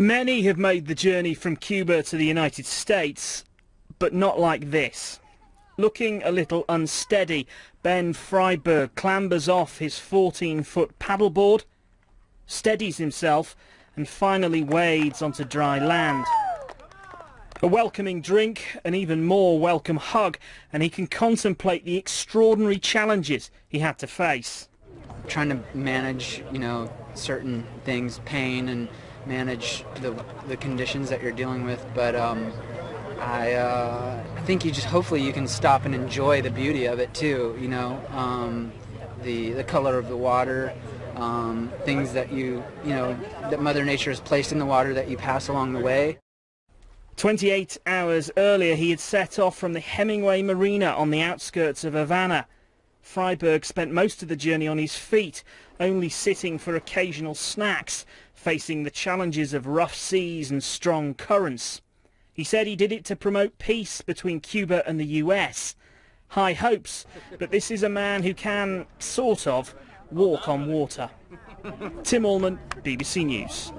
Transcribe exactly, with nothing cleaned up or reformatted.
Many have made the journey from Cuba to the United States, but not like this. Looking a little unsteady, Ben Friberg clambers off his fourteen foot paddleboard, steadies himself and finally wades onto dry land. A welcoming drink, an even more welcome hug, and he can contemplate the extraordinary challenges he had to face. Trying to manage, you know, certain things, pain, and manage the, the conditions that you're dealing with, but um, I, uh, I think you just, hopefully you can stop and enjoy the beauty of it too, you know, um, the, the color of the water, um, things that you, you know, that Mother Nature has placed in the water that you pass along the way. twenty-eight hours earlier, he had set off from the Hemingway Marina on the outskirts of Havana. Friberg spent most of the journey on his feet, only sitting for occasional snacks, facing the challenges of rough seas and strong currents. He said he did it to promote peace between Cuba and the U S. High hopes, but this is a man who can, sort of, walk on water. Tim Allman, B B C News.